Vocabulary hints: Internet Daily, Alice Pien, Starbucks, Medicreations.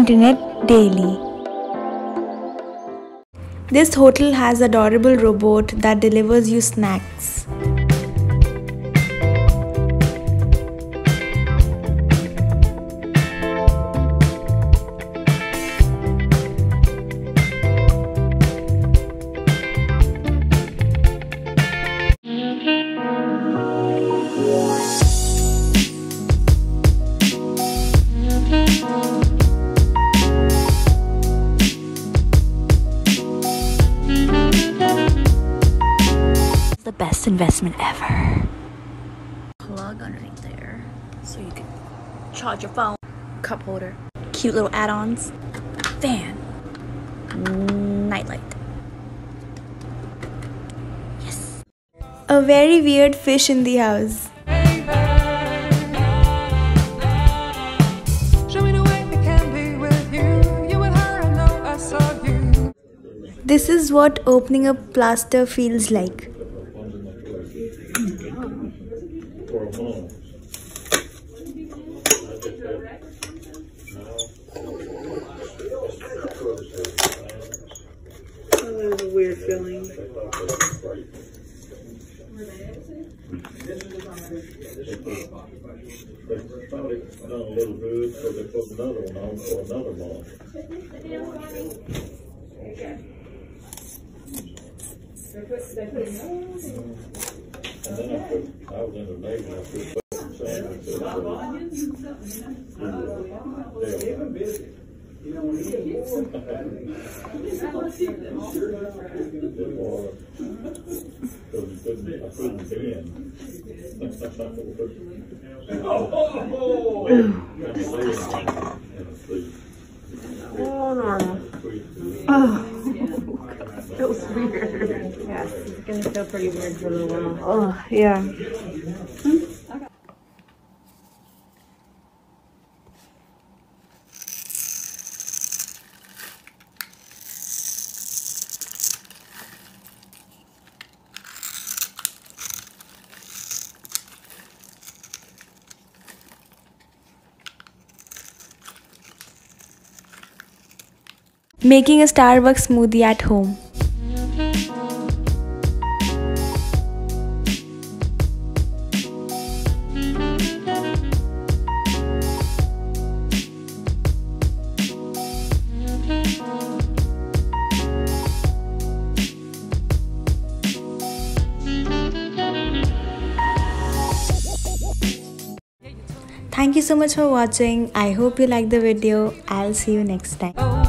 internet daily. This hotel has an adorable robot that delivers you snacks. The best investment ever. Plug underneath there so you can charge your phone. Cup holder, cute little add-ons, fan, nightlight. Yes. A very weird fish in the house. This is what opening a plaster feels like. That was a weird feeling. It was weird. Yes, it's gonna feel pretty weird for a little while. Oh, yeah. Okay. Making a Starbucks smoothie at home. Thank you so much for watching. I hope you liked the video. I'll see you next time.